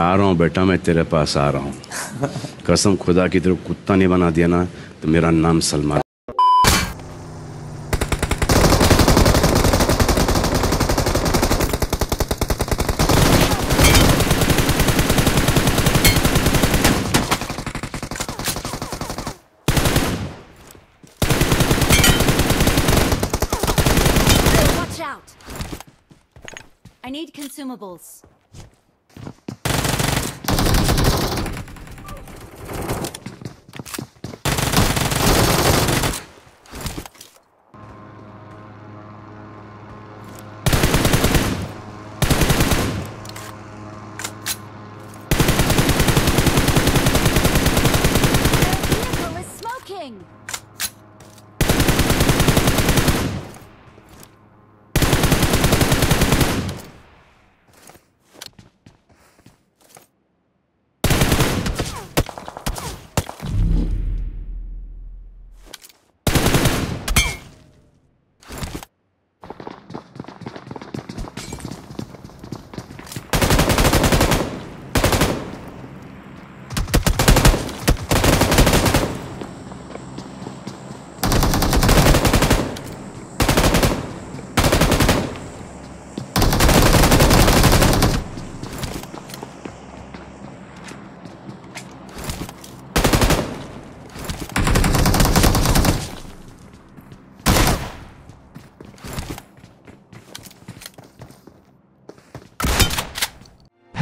आ रहा हूँ बेटा, मैं तेरे पास आ रहा हूँ। कसम खुदा की, तेरे कुत्ता नहीं बना दिया ना तो मेरा नाम Salman. Watch out! I need consumables.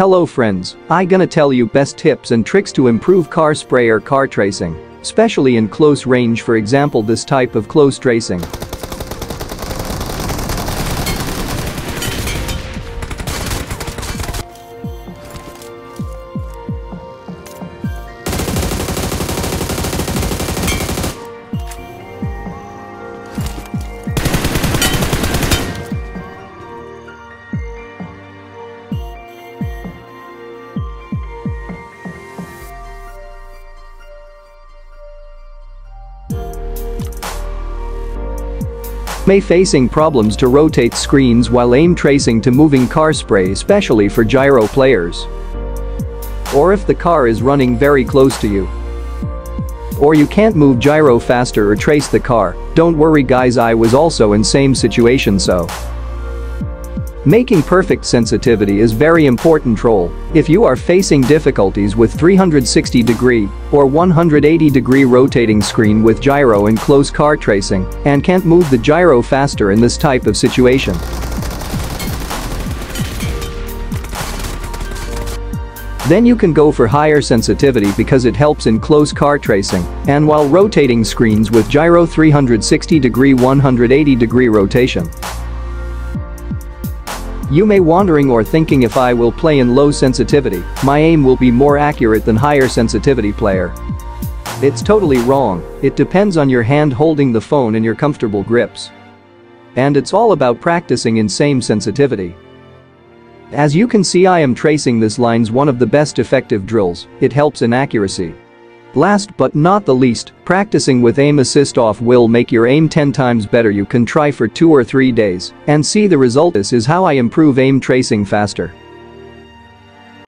Hello friends, I gonna tell you best tips and tricks to improve car spray or car tracing, especially in close range, for example this type of close tracing. May facing problems to rotate screens while aim tracing to moving car spray, especially for gyro players, or if the car is running very close to you, or you can't move gyro faster or trace the car. Don't worry guys, I was also in same situation, so making perfect sensitivity is very important role. If you are facing difficulties with 360 degree or 180 degree rotating screen with gyro in close car tracing and can't move the gyro faster in this type of situation, then you can go for higher sensitivity because it helps in close car tracing and while rotating screens with gyro 360 degree 180 degree rotation. You may wondering or thinking, if I will play in low sensitivity, my aim will be more accurate than higher sensitivity player. It's totally wrong. It depends on your hand holding the phone and your comfortable grips. And it's all about practicing in same sensitivity. As you can see, I am tracing this lines, one of the best effective drills. It helps in accuracy. Last but not the least, practicing with aim assist off will make your aim 10 times better. You can try for 2 or 3 days and see the result. This is how I improve aim tracing faster.